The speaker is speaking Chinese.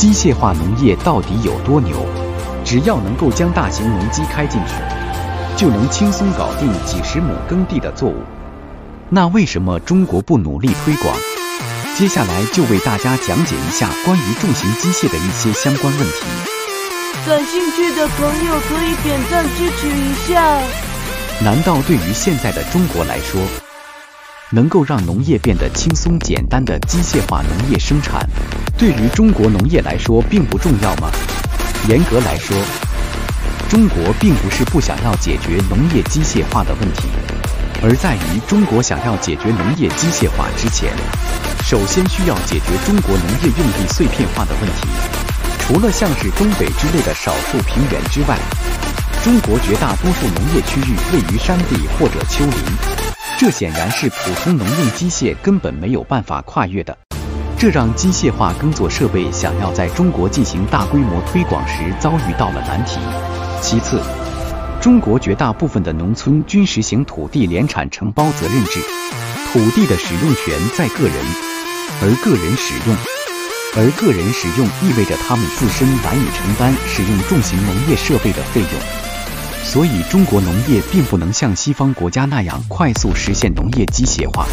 机械化农业到底有多牛？只要能够将大型农机开进去，就能轻松搞定几十亩耕地的作物。那为什么中国不努力推广？接下来就为大家讲解一下关于重型机械的一些相关问题。感兴趣的朋友可以点赞支持一下。难道对于现在的中国来说，能够让农业变得轻松简单的机械化农业生产，对于中国农业来说并不重要吗？严格来说，中国并不是不想要解决农业机械化的问题，而在于中国想要解决农业机械化之前，首先需要解决中国农业用地碎片化的问题。除了像是东北之类的少数平原之外，中国绝大多数农业区域位于山地或者丘陵。这显然是普通农用机械根本没有办法跨越的，这让机械化耕作设备想要在中国进行大规模推广时遭遇到了难题。其次，中国绝大部分的农村均实行土地联产承包责任制，土地的使用权在个人，而个人使用意味着他们自身难以承担使用重型农业设备的费用。所以，中国农业并不能像西方国家那样快速实现农业机械化。